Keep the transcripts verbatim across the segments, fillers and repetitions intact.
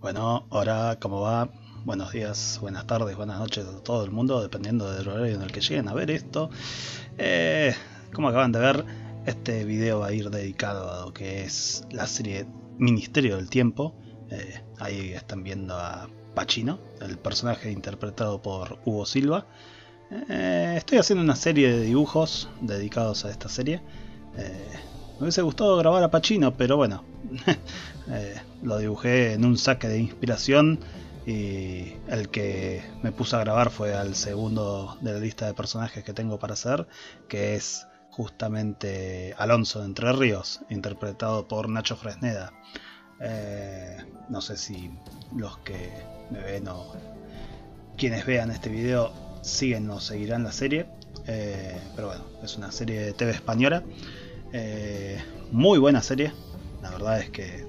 Bueno, ahora, ¿cómo va? Buenos días, buenas tardes, buenas noches a todo el mundo, dependiendo del horario en el que lleguen a ver esto. Eh, como acaban de ver, este video va a ir dedicado a lo que es la serie Ministerio del Tiempo. Eh, ahí están viendo a Pacino, el personaje interpretado por Hugo Silva. Eh, estoy haciendo una serie de dibujos dedicados a esta serie. Eh, me hubiese gustado grabar a Pacino, pero bueno, eh, lo dibujé en un saque de inspiración y el que me puse a grabar fue al segundo de la lista de personajes que tengo para hacer, que es justamente Alonso de Entrerríos, interpretado por Nacho Fresneda. Eh, no sé si los que me ven o quienes vean este video siguen o seguirán la serie, eh, pero bueno, es una serie de T V española, eh, muy buena serie. La verdad es que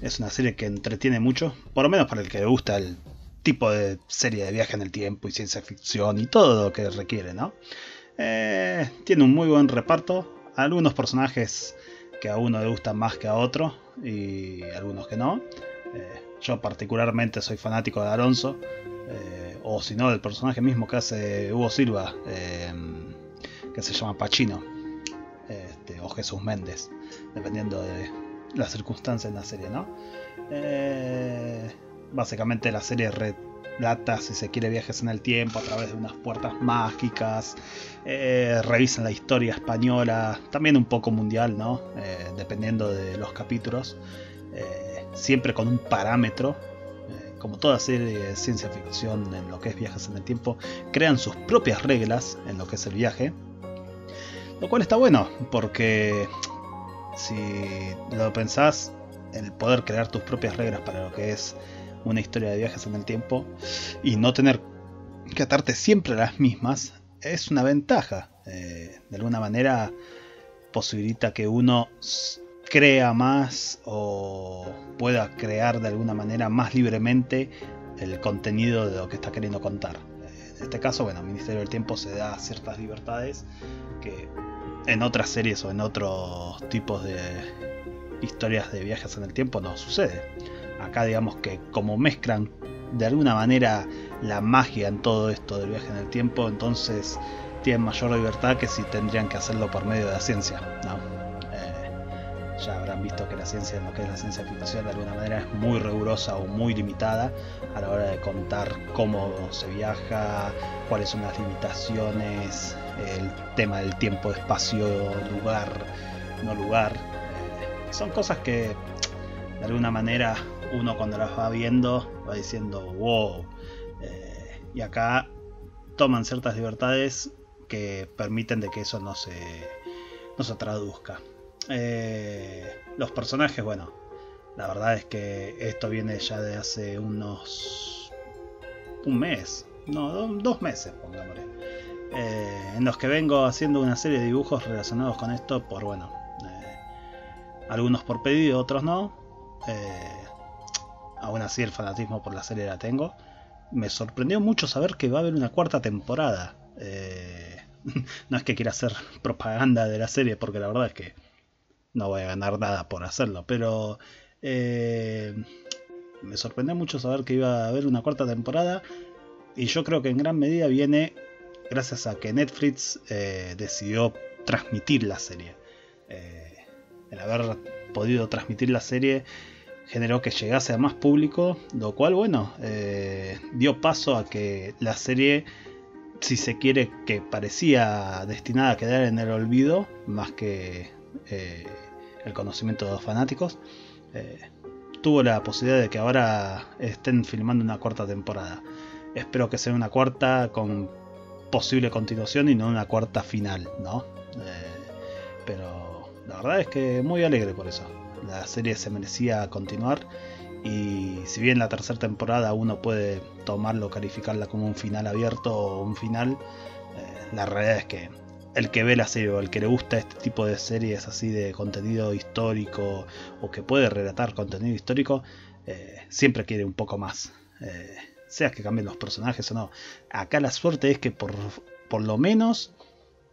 es una serie que entretiene mucho, por lo menos para el que le gusta el tipo de serie de viaje en el tiempo y ciencia ficción y todo lo que requiere, ¿no? Eh, tiene un muy buen reparto, algunos personajes que a uno le gustan más que a otro y algunos que no. Eh, yo particularmente soy fanático de Alonso, eh, o si no del personaje mismo que hace Hugo Silva, eh, que se llama Pacino, este, o Jesús Méndez, dependiendo de las circunstancias en la serie, ¿no? Eh, básicamente la serie relata, si se quiere, viajes en el tiempo a través de unas puertas mágicas. Eh, revisan la historia española, también un poco mundial, ¿no? Eh, dependiendo de los capítulos, eh, siempre con un parámetro. Eh, como toda serie de ciencia ficción en lo que es viajes en el tiempo, crean sus propias reglas en lo que es el viaje, lo cual está bueno, porque si lo pensás, el poder crear tus propias reglas para lo que es una historia de viajes en el tiempo y no tener que atarte siempre a las mismas es una ventaja. Eh, de alguna manera posibilita que uno crea más o pueda crear de alguna manera más libremente el contenido de lo que está queriendo contar. Eh, en este caso, bueno, el Ministerio del Tiempo se da ciertas libertades que en otras series o en otros tipos de historias de viajes en el tiempo no sucede. Acá, digamos que como mezclan de alguna manera la magia en todo esto del viaje en el tiempo, entonces tienen mayor libertad que si tendrían que hacerlo por medio de la ciencia, ¿no? Eh, ya habrán visto que la ciencia, en lo que es la ciencia ficción, de alguna manera es muy rigurosa o muy limitada a la hora de contar cómo se viaja, cuáles son las limitaciones, el tema del tiempo, espacio, lugar, no lugar. Eh, son cosas que de alguna manera uno, cuando las va viendo, va diciendo wow. Eh, y acá toman ciertas libertades que permiten de que eso no se, no se traduzca. Eh, los personajes, bueno, la verdad es que esto viene ya de hace unos un mes, no, do, dos meses, pongámosle. Eh, en los que vengo haciendo una serie de dibujos relacionados con esto, por bueno, eh, algunos por pedido, otros no. Eh, aún así, el fanatismo por la serie la tengo. Me sorprendió mucho saber que va a haber una cuarta temporada. Eh, no es que quiera hacer propaganda de la serie, porque la verdad es que no voy a ganar nada por hacerlo, pero eh, me sorprendió mucho saber que iba a haber una cuarta temporada, y yo creo que en gran medida viene gracias a que Netflix eh, decidió transmitir la serie. Eh, el haber podido transmitir la serie generó que llegase a más público, lo cual, bueno, eh, dio paso a que la serie, si se quiere, que parecía destinada a quedar en el olvido, más que eh, el conocimiento de los fanáticos, eh, tuvo la posibilidad de que ahora estén filmando una cuarta temporada. Espero que sea una cuarta con posible continuación y no una cuarta final, ¿no? Eh, pero la verdad es que muy alegre por eso. La serie se merecía continuar, y si bien la tercera temporada uno puede tomarlo, calificarla como un final abierto o un final, eh, la realidad es que el que ve la serie o el que le gusta este tipo de series así de contenido histórico o que puede relatar contenido histórico, eh, siempre quiere un poco más, eh, sea que cambien los personajes o no. Acá la suerte es que por por lo menos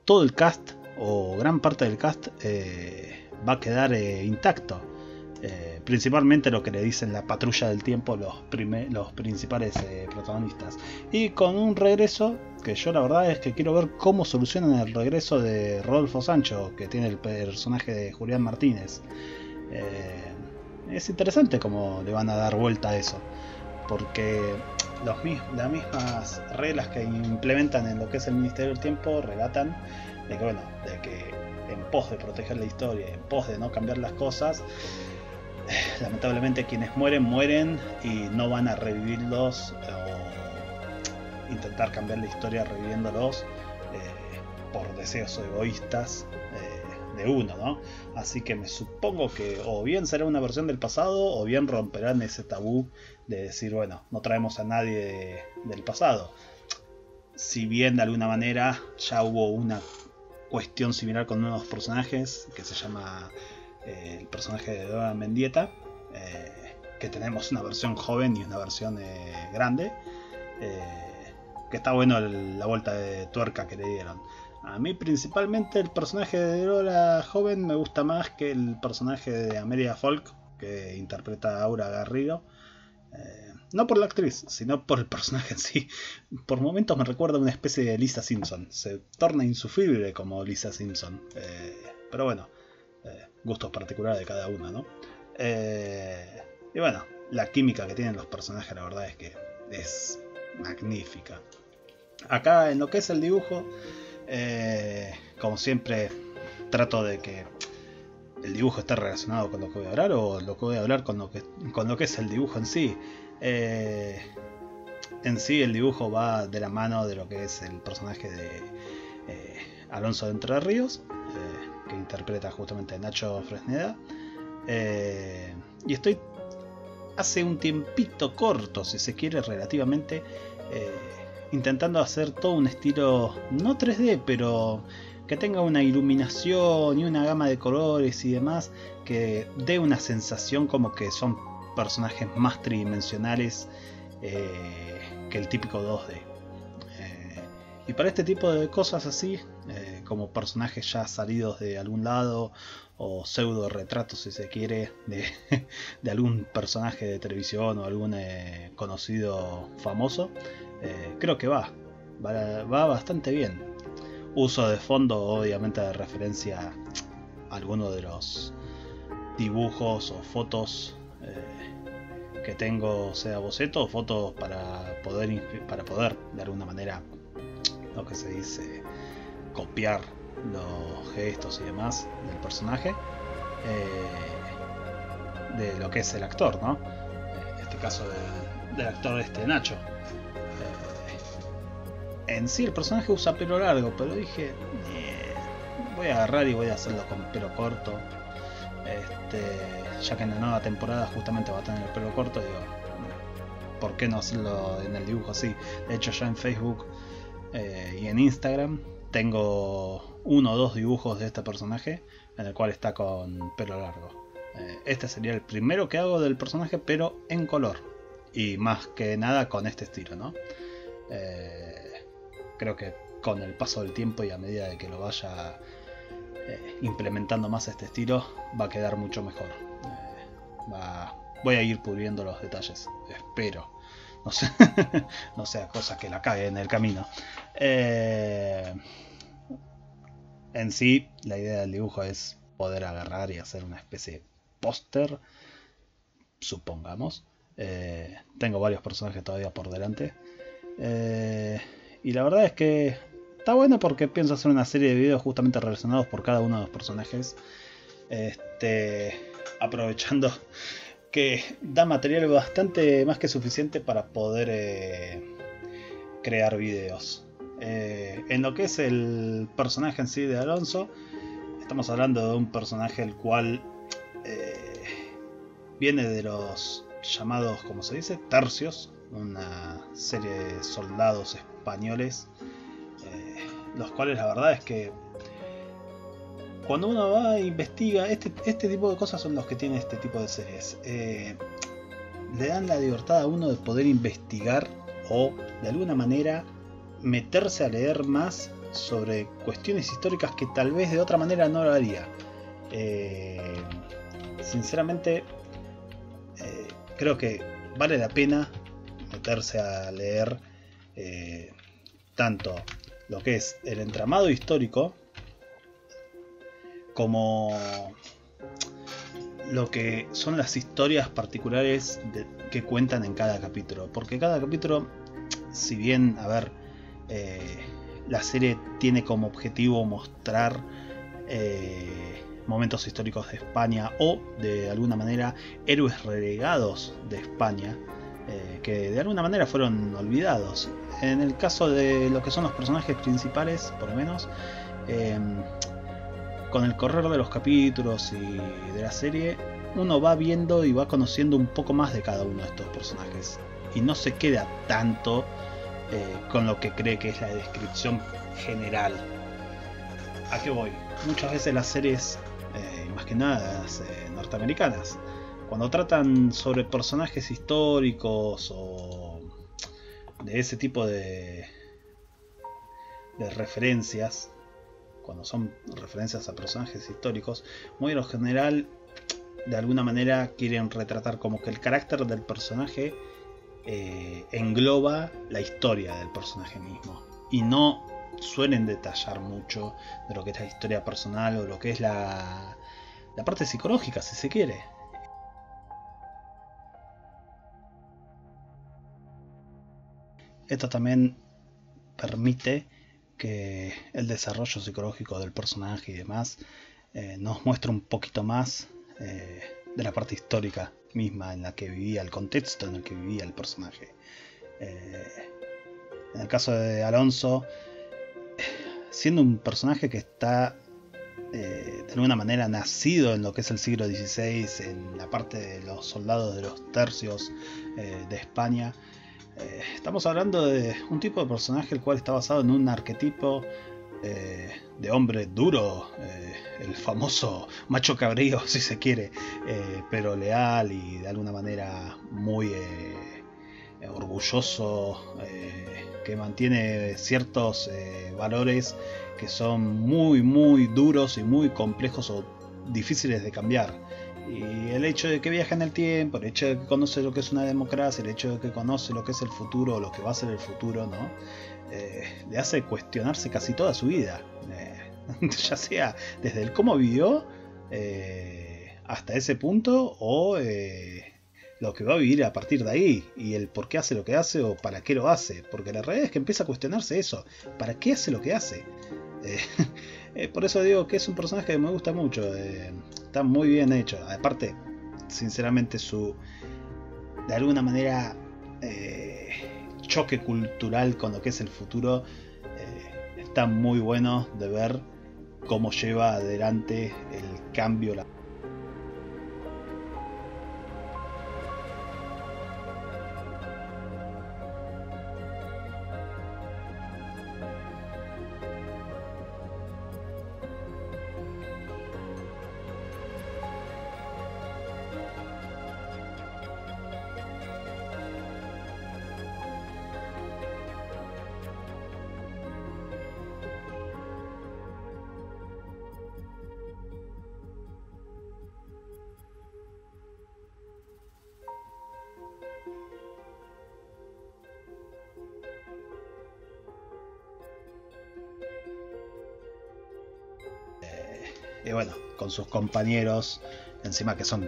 todo el cast o gran parte del cast eh, va a quedar eh, intacto. Eh, principalmente lo que le dicen la patrulla del tiempo los, primer, los principales eh, protagonistas. Y con un regreso que yo la verdad es que quiero ver cómo solucionan el regreso de Rodolfo Sancho, que tiene el personaje de Julián Martínez. Eh, es interesante cómo le van a dar vuelta a eso, porque los, las mismas reglas que implementan en lo que es el Ministerio del Tiempo relatan de que, bueno, de que en pos de proteger la historia, en pos de no cambiar las cosas, lamentablemente quienes mueren, mueren y no van a revivirlos o intentar cambiar la historia reviviéndolos eh, por deseos egoístas eh, de uno, ¿no? Así que me supongo que o bien será una versión del pasado o bien romperán ese tabú de decir, bueno, no traemos a nadie de, del pasado. Si bien de alguna manera ya hubo una cuestión similar con unos personajes que se llama... Eh, el personaje de Dora Mendieta, eh, que tenemos una versión joven y una versión eh, grande, eh, que está bueno el, la vuelta de tuerca que le dieron. A mí principalmente el personaje de Dora joven me gusta más que el personaje de Amelia Folk, que interpreta a Aura Garrido, eh, no por la actriz, sino por el personaje en sí. Por momentos me recuerda a una especie de Lisa Simpson, se torna insufrible como Lisa Simpson, eh, pero bueno, Eh, gustos particulares de cada una, ¿no? Eh, y bueno, la química que tienen los personajes, la verdad es que es magnífica. Acá en lo que es el dibujo, eh, como siempre trato de que el dibujo esté relacionado con lo que voy a hablar, o lo que voy a hablar con lo que, con lo que es el dibujo en sí. Eh, en sí el dibujo va de la mano de lo que es el personaje de eh, Alonso de Entrerríos, eh, que interpreta justamente Nacho Fresneda, eh, y estoy hace un tiempito corto, si se quiere, relativamente eh, intentando hacer todo un estilo no tres D, pero que tenga una iluminación y una gama de colores y demás que dé una sensación como que son personajes más tridimensionales eh, que el típico dos D. Y para este tipo de cosas así, eh, como personajes ya salidos de algún lado, o pseudo retratos si se quiere, de, de algún personaje de televisión o algún eh, conocido famoso, eh, creo que va, va, va bastante bien. Uso de fondo obviamente de referencia a alguno de los dibujos o fotos eh, que tengo, sea boceto o fotos para poder, para poder de alguna manera, lo que se dice, copiar los gestos y demás del personaje, eh, de lo que es el actor, ¿no? En este caso de, del actor este Nacho. Eh, en sí el personaje usa pelo largo, pero dije, eh, voy a agarrar y voy a hacerlo con pelo corto. Este, ya que en la nueva temporada justamente va a tener el pelo corto, digo, ¿por qué no hacerlo en el dibujo así? De hecho ya en Facebook Eh, y en Instagram tengo uno o dos dibujos de este personaje en el cual está con pelo largo. Eh, este sería el primero que hago del personaje, pero en color y más que nada con este estilo, ¿no? Eh, creo que con el paso del tiempo y a medida de que lo vaya eh, implementando más este estilo va a quedar mucho mejor. Eh, va, voy a ir puliendo los detalles, espero. No sea, no sea cosa que la cague en el camino. Eh, en sí, la idea del dibujo es poder agarrar y hacer una especie de póster, supongamos. Eh, tengo varios personajes todavía por delante. Eh, y la verdad es que está bueno porque pienso hacer una serie de videos justamente relacionados por cada uno de los personajes. Este, aprovechando que da material bastante más que suficiente para poder eh, crear videos. Eh, en lo que es el personaje en sí de Alonso, estamos hablando de un personaje el cual eh, viene de los llamados, como se dice, tercios, una serie de soldados españoles, eh, los cuales la verdad es que cuando uno va e investiga, este, este tipo de cosas son los que tiene este tipo de series. Eh, le dan la libertad a uno de poder investigar o de alguna manera meterse a leer más sobre cuestiones históricas que tal vez de otra manera no lo haría. Eh, sinceramente, eh, creo que vale la pena meterse a leer eh, tanto lo que es el entramado histórico como lo que son las historias particulares de, que cuentan en cada capítulo, porque cada capítulo, si bien, a ver, eh, la serie tiene como objetivo mostrar eh, momentos históricos de España o de alguna manera héroes relegados de España, eh, que de alguna manera fueron olvidados. En el caso de lo que son los personajes principales, por lo menos, eh, con el correr de los capítulos y de la serie, uno va viendo y va conociendo un poco más de cada uno de estos personajes y no se queda tanto eh, con lo que cree que es la descripción general. ¿A qué voy? Muchas veces las series, eh, más que nada las, eh, norteamericanas, cuando tratan sobre personajes históricos o de ese tipo de, de referencias, cuando son referencias a personajes históricos, muy en lo general, de alguna manera quieren retratar como que el carácter del personaje eh, engloba la historia del personaje mismo, y no suelen detallar mucho de lo que es la historia personal o lo que es la, la parte psicológica, si se quiere. Esto también permite que el desarrollo psicológico del personaje y demás eh, nos muestra un poquito más eh, de la parte histórica misma en la que vivía, el contexto en el que vivía el personaje. Eh, en el caso de Alonso, siendo un personaje que está eh, de alguna manera nacido en lo que es el siglo dieciséis, en la parte de los soldados de los tercios eh, de España, Eh, estamos hablando de un tipo de personaje el cual está basado en un arquetipo eh, de hombre duro, eh, el famoso macho cabrío, si se quiere, eh, pero leal y de alguna manera muy eh, orgulloso, eh, que mantiene ciertos eh, valores que son muy muy duros y muy complejos o difíciles de cambiar. Y el hecho de que viaja en el tiempo, el hecho de que conoce lo que es una democracia, el hecho de que conoce lo que es el futuro, lo que va a ser el futuro, ¿no? Eh, le hace cuestionarse casi toda su vida. Eh, ya sea desde el cómo vivió eh, hasta ese punto o eh, lo que va a vivir a partir de ahí. Y el por qué hace lo que hace o para qué lo hace. Porque la realidad es que empieza a cuestionarse eso. ¿Para qué hace lo que hace? Eh, eh, por eso digo que es un personaje que me gusta mucho. Eh, está muy bien hecho. Aparte, sinceramente, su de alguna manera eh, choque cultural con lo que es el futuro eh, está muy bueno de ver cómo lleva adelante el cambio. La Y bueno, con sus compañeros, encima que son,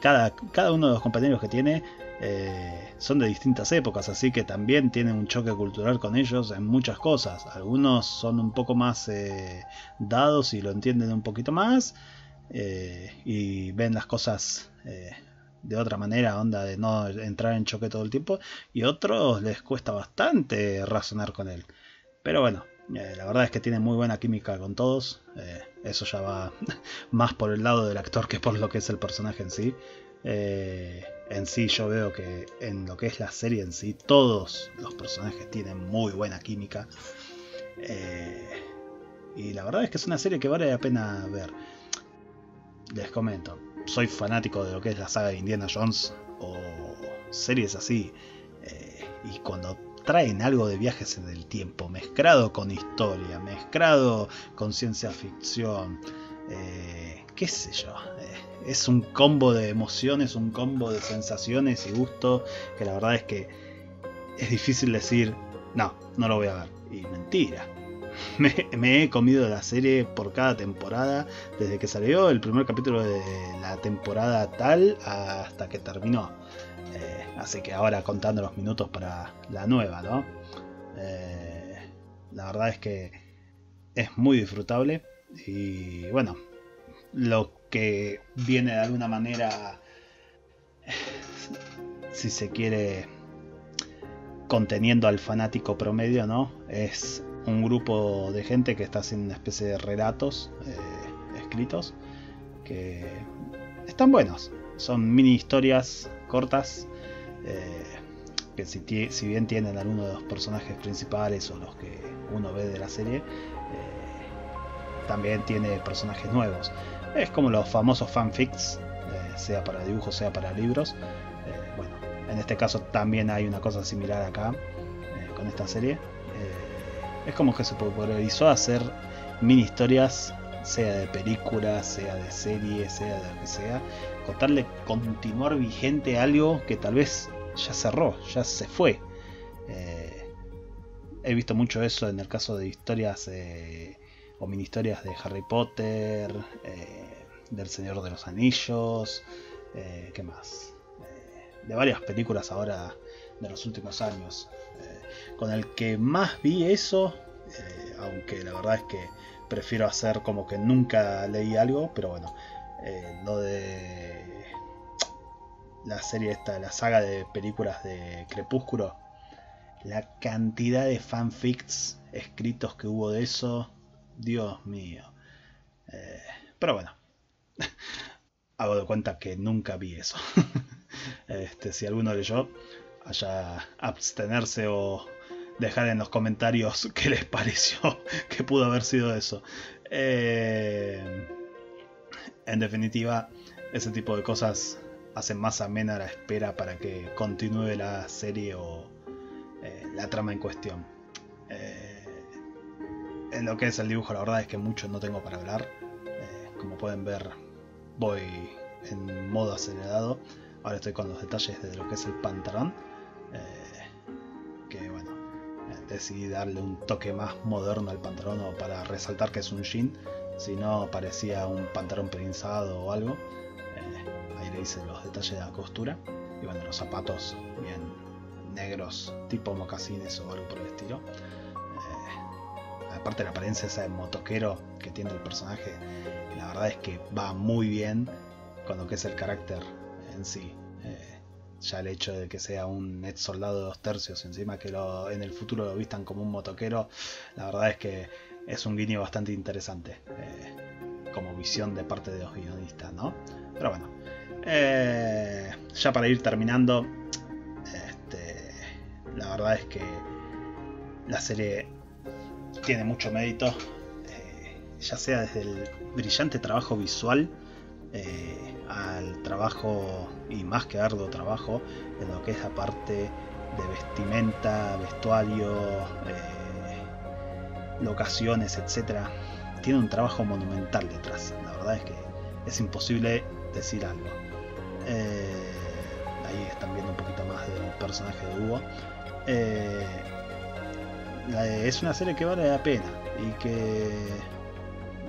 cada, cada uno de los compañeros que tiene eh, son de distintas épocas, así que también tienen un choque cultural con ellos en muchas cosas. Algunos son un poco más eh, dados y lo entienden un poquito más eh, y ven las cosas eh, de otra manera, onda de no entrar en choque todo el tiempo, y otros les cuesta bastante razonar con él, pero bueno. Eh, la verdad es que tiene muy buena química con todos. Eh, eso ya va más por el lado del actor que por lo que es el personaje en sí. Eh, en sí yo veo que en lo que es la serie en sí, todos los personajes tienen muy buena química. Eh, y la verdad es que es una serie que vale la pena ver. Les comento, soy fanático de lo que es la saga de Indiana Jones o series así. Eh, y cuando traen algo de viajes en el tiempo, mezclado con historia, mezclado con ciencia ficción, eh, qué sé yo. Eh, es un combo de emociones, un combo de sensaciones y gustos que la verdad es que es difícil decir, no, no lo voy a ver. Y mentira. Me, me he comido la serie por cada temporada, desde que salió el primer capítulo de la temporada tal hasta que terminó. Eh, así que ahora contando los minutos para la nueva, ¿no? Eh, la verdad es que es muy disfrutable y bueno, lo que viene de alguna manera, si se quiere, conteniendo al fanático promedio, ¿no? Es un grupo de gente que está haciendo una especie de relatos eh, escritos que están buenos. Son mini historias cortas eh, que si, si bien tienen algunos de los personajes principales o los que uno ve de la serie, eh, también tiene personajes nuevos. Es como los famosos fanfics, eh, sea para dibujos, sea para libros. Eh, bueno, en este caso también hay una cosa similar acá eh, con esta serie. Eh, Es como que se popularizó hacer mini historias, sea de películas, sea de series, sea de lo que sea, con tal de continuar vigente algo que tal vez ya cerró, ya se fue. Eh, he visto mucho eso en el caso de historias eh, o mini historias de Harry Potter, eh, del Señor de los Anillos, eh, ¿qué más? Eh, de varias películas ahora de los últimos años. Con el que más vi eso, eh, aunque la verdad es que prefiero hacer como que nunca leí algo, pero bueno, eh, lo de la serie esta, la saga de películas de Crepúsculo, la cantidad de fanfics escritos que hubo de eso, Dios mío. Eh, pero bueno, hago de cuenta que nunca vi eso. Este, si alguno leyó, allá abstenerse o dejar en los comentarios qué les pareció que pudo haber sido eso. Eh, en definitiva, ese tipo de cosas hacen más amena la espera para que continúe la serie o eh, la trama en cuestión. Eh, en lo que es el dibujo, la verdad es que mucho no tengo para hablar. Eh, como pueden ver, voy en modo acelerado. Ahora estoy con los detalles de lo que es el pantalón. Eh, que bueno, eh, decidí darle un toque más moderno al pantalón, o para resaltar que es un jean, si no parecía un pantalón prensado o algo. Eh, ahí le hice los detalles de la costura y bueno, los zapatos bien negros, tipo mocasines o algo por el estilo. Eh, aparte la apariencia esa de motoquero que tiene el personaje, la verdad es que va muy bien con lo que es el carácter en sí. Eh, ya el hecho de que sea un ex soldado de dos tercios, encima que lo, en el futuro lo vistan como un motoquero, la verdad es que es un guiño bastante interesante eh, como visión de parte de los guionistas, ¿no? Pero bueno, eh, ya para ir terminando, este, la verdad es que la serie tiene mucho mérito, eh, ya sea desde el brillante trabajo visual eh, al trabajo, y más que arduo trabajo, en lo que es la parte de vestimenta, vestuario, eh, locaciones, etcétera. Tiene un trabajo monumental detrás. La verdad es que es imposible decir algo. Eh, ahí están viendo un poquito más del personaje de Hugo. Eh, es una serie que vale la pena y que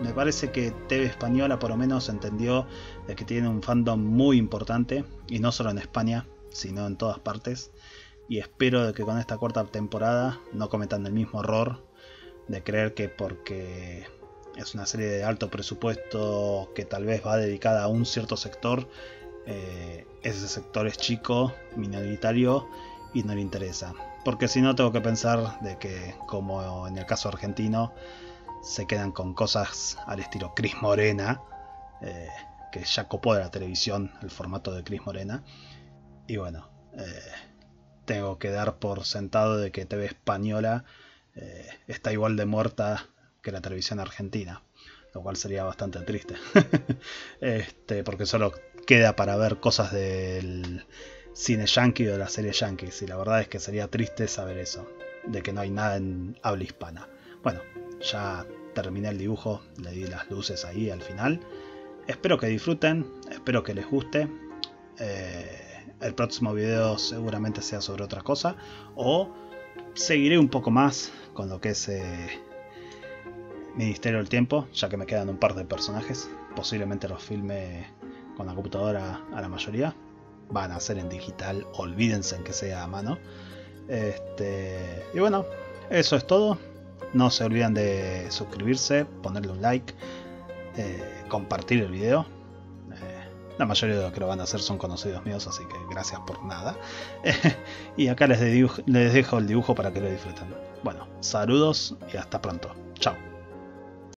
me parece que T V Española por lo menos entendió de que tiene un fandom muy importante, y no solo en España, sino en todas partes, y espero de que con esta cuarta temporada no cometan el mismo error de creer que porque es una serie de alto presupuesto que tal vez va dedicada a un cierto sector, eh, ese sector es chico, minoritario y no le interesa, porque si no tengo que pensar de que, como en el caso argentino, se quedan con cosas al estilo Cris Morena, eh, que ya copó de la televisión el formato de Cris Morena. Y bueno, eh, tengo que dar por sentado de que T V Española eh, está igual de muerta que la televisión argentina, lo cual sería bastante triste. Este, porque solo queda para ver cosas del cine yankee o de la serie yankee, y la verdad es que sería triste saber eso, de que no hay nada en habla hispana. Bueno, ya terminé el dibujo, le di las luces ahí al final. Espero que disfruten, espero que les guste. Eh, el próximo video seguramente sea sobre otra cosa, o seguiré un poco más con lo que es eh, Ministerio del Tiempo, ya que me quedan un par de personajes. Posiblemente los filme con la computadora a la mayoría. Van a ser en digital, olvídense en que sea a mano. Este, y bueno, eso es todo. No se olviden de suscribirse, ponerle un like, eh, compartir el video. Eh, la mayoría de los que lo van a hacer son conocidos míos, así que gracias por nada. Y acá les, les dejo el dibujo para que lo disfruten. Bueno, saludos y hasta pronto. Chao.